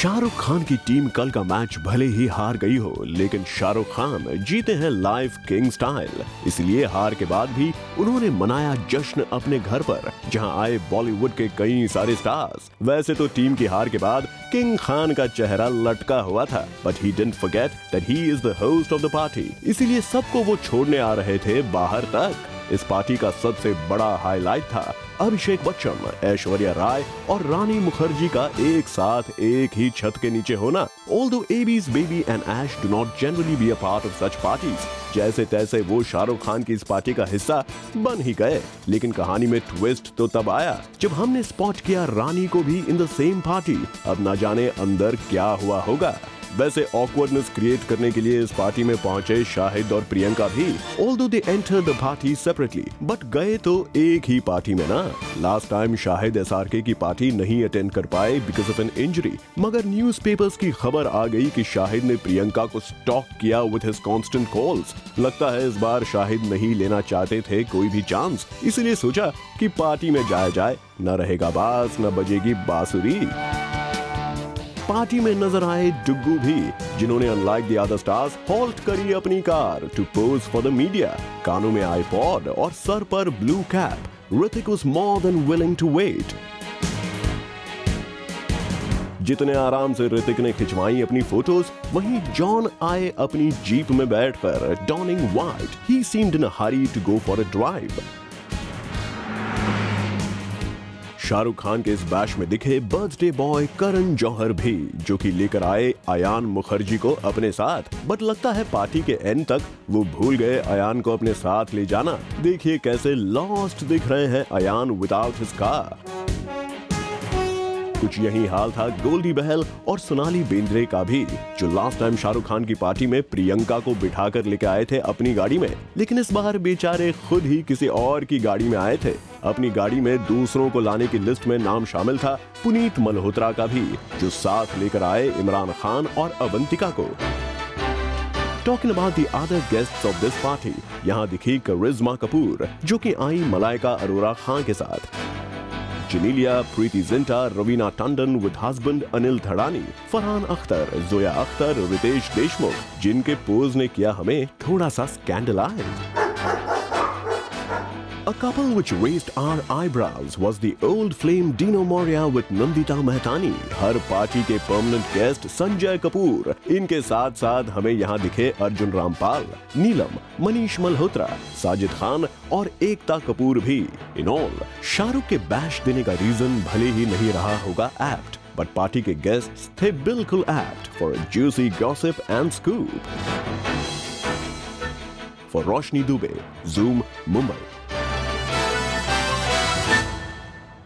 शाहरुख खान की टीम कल का मैच भले ही हार गई हो, लेकिन शाहरुख खान जीते हैं लाइफ किंग स्टाइल। इसलिए हार के बाद भी उन्होंने मनाया जश्न अपने घर पर, जहां आए बॉलीवुड के कई सारे स्टार्स। वैसे तो टीम की हार के बाद किंग खान का चेहरा लटका हुआ था, but he didn't forget that he is the host of the party. इसीलिए सबको वो छोड़ने आ रहे थे बाहर तक। इस पार्टी का सबसे बड़ा हाईलाइट था अभिषेक बच्चन, ऐश्वर्या राय और रानी मुखर्जी का एक साथ एक ही छत के नीचे होना। Although AB's baby and Ash do not generally be a part of such parties, जैसे तैसे वो शाहरुख खान की इस पार्टी का हिस्सा बन ही गए। लेकिन कहानी में ट्विस्ट तो तब आया जब हमने स्पॉट किया रानी को भी इन द सेम पार्टी। अब ना जाने अंदर क्या हुआ होगा। वैसे ऑकवर्डनेस क्रिएट करने के लिए इस पार्टी में पहुंचे शाहिद और प्रियंका भी। Although they enter the party separately, but गए तो एक ही पार्टी में ना। लास्ट टाइम शाहिद SRK की पार्टी नहीं अटेंड कर पाए बिकॉज ऑफ एन इंजरी, मगर न्यूज़पेपर्स की खबर आ गई कि शाहिद ने प्रियंका को स्टॉक किया विद हिज कांस्टेंट कॉल्स। लगता है इस बार शाहिद नहीं लेना चाहते थे कोई भी चांस, इसीलिए सोचा कि पार्टी में जाया जाए, न रहेगा बास न बजेगी बांसुरी। पार्टी में नजर आए डुग्गू भी, जिन्होंने unlike the other stars halt करी अपनी car to pose for the media. कानों में आईपॉड और सर पर blue cap. Hrithik was more than willing to wait. जितने आराम से ऋतिक ने खिंचवाई अपनी फोटोज, वहीं जॉन आए अपनी जीप में बैठकर donning white. He seemed in a hurry to go for a drive. Shahrukh Khan के इस बैश में दिखे बर्थडे बॉय करण जौहर भी, जो कि लेकर आए अयान मुखर्जी को अपने साथ। बट लगता है पार्टी के एंड तक वो भूल गए अयान को अपने साथ ले जाना। देखिए कैसे लॉस्ट दिख रहे हैं अयान विदाउट हिज कार। कुछ यही हाल था गोल्डी बहल और सोनाली बेंद्रे का भी, जो लास्ट टाइम शाहरुख खान की पार्टी में प्रियंका को बिठाकर लेके आए थे अपनी गाड़ी में। लेकिन इस बार बेचारे खुद ही किसी और की गाड़ी में आए थे। अपनी गाड़ी में दूसरों को लाने की लिस्ट में नाम शामिल था पुनीत मल्होत्रा का भी, जो साथ लेकर आए इमरान खान और अवंतिका को। Talking about the other guests of this party, यहाँ दिखी करिश्मा कपूर, जो कि आई मलाइका अरोरा खान के साथ। जेनिलिया, प्रीति जिंटा, रवीना टांडन विद हस्बैंड अनिल धड़ानी, फरहान अख्तर, जोया अख्तर, रितेश देशमुख, जिनके पोज ने किया हमें थोड़ा सा scandalise. A couple which raised our eyebrows was the old flame Dino Moria with Nandita Mehtani, हर पार्टी के परमानेंट गेस्ट संजय कपूर। इनके साथ साथ हमें यहाँ दिखे अर्जुन रामपाल, नीलम, मनीष मल्होत्रा, साजिद खान और एकता कपूर भी। इन ऑल शाहरुख के बैश देने का रीजन भले ही नहीं रहा होगा एप्ट, बट पार्टी के गेस्ट्स थे बिल्कुल apt for a juicy gossip and scoop. For Roshni Dubey, zoom, Mumbai.